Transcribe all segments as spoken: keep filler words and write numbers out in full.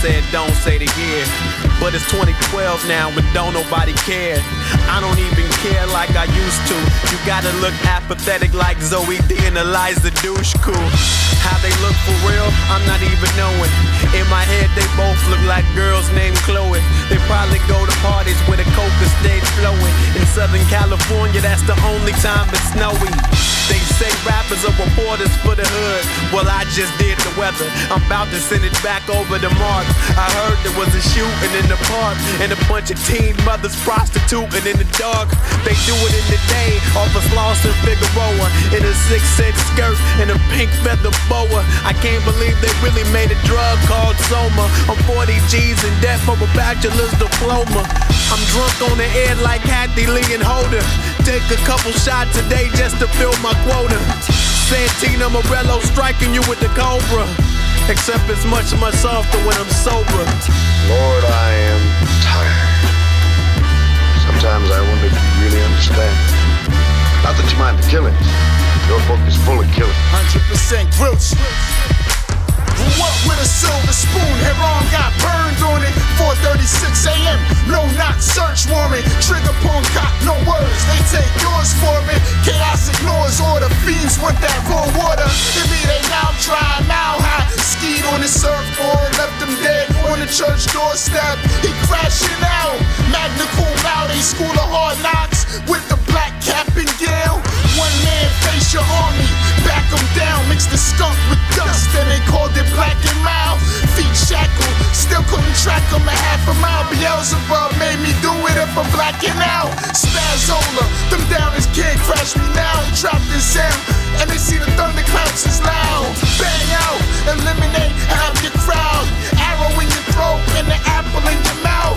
said don't say it again. But it's twenty twelve now and don't nobody care. I don't even care like I used to. You gotta look apathetic like Zoe D and Eliza Dushku. How they look for real, I'm not even knowing. In my head they both look like girls named Chloe. They probably go to parties where the coca stays flowing. In Southern California that's the only time it's snowy. They say rappers are reporters for the hood. Well, I just did the weather. I'm about to send it back over to Mark. I heard there was a shooting in the park and a bunch of teen mothers prostituting in the dark. They do it in the day off of Slauson, Figueroa in a six-inch skirt and a pink feather boa. I can't believe they really made a drug called Soma. I'm forty G's in debt for a bachelor's diploma. I'm drunk on the air like Kathie Lee and Hoda. Take a couple shots a day just to fill my quota. Santino Marella striking you with the cobra, except it's much, much softer when I'm sober. Lord, I am tired. Sometimes I wonder if you really understand. Not that you mind the killings. Your book is full of killings. one hundred percent grilled. Grew up with a silver spoon. Heron got burned on it. four thirty-six a m No knock search warrant. Trigger punk cop, no words. They take yours for it. Chaos ignores order. Fiends want that raw water. It be they now try mile high. Skied on the surfboard, left them dead on the church doorstep. He crashing out. Magna cum laude. School of hard knocks with the black cap and gown. One man face your army. Back them down. Mix the skunk with dust. Then they called it black and mild. Feet shackled. Still couldn't track them a half a mile. Beelzebub made me do it if I'm blacking out. Spazola, them downers can't crash me now. I'm trapped in sound, and they see the thunderclouds is loud. Bang out, eliminate half your crowd. Arrow in your throat and the apple in your mouth.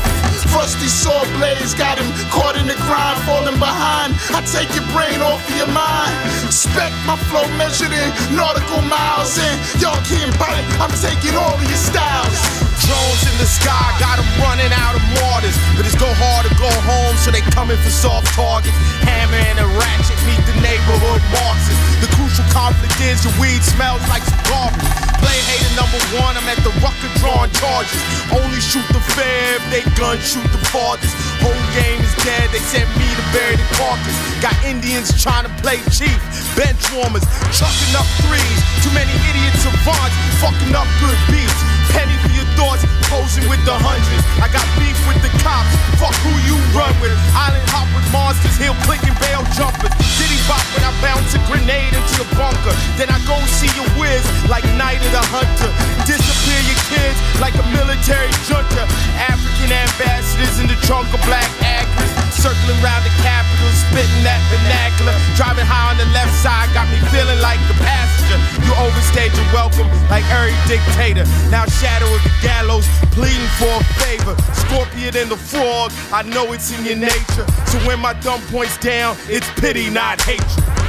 Rusty saw blades got him caught in the grind, falling behind. I take your brain off of your mind. Spec my flow measured in nautical miles, and y'all can't bite it. I'm taking all of your styles. Drones in the sky, got them running out of mortars. But it's go hard to go home, so they coming for soft targets. Hammer and a ratchet meet the neighborhood Marxists. The crucial conflict is your weed smells like some garbage. Play hater number one, I'm at the Rucker drawing charges. Only shoot the fair if they gun shoot the farthest. Whole game is dead, they sent me to bury the carcass. Got Indians trying to play chief, bench warmers, chucking up threes. Too many idiots savants, fucking up good beats. Penny for your thoughts, posing with the hundreds. I got beef with the cops, fuck who you run with. Island hop with monsters, heel clicking bail jumpers. Diddy bop when I bounce a grenade into your bunker. Then I go see your whiz like Night of the Hunter. Disappear your kids like a military junta. African ambassadors in the trunk of black actors. Circling round the capital, spitting that vernacular. Driving high on the left side, got me feeling like the passenger. You overstayed your welcome like every dictator. Now shadow of the gallows, pleading for a favor. Scorpion and the frog, I know it's in your nature. So when my dumb points down, it's pity, not hatred.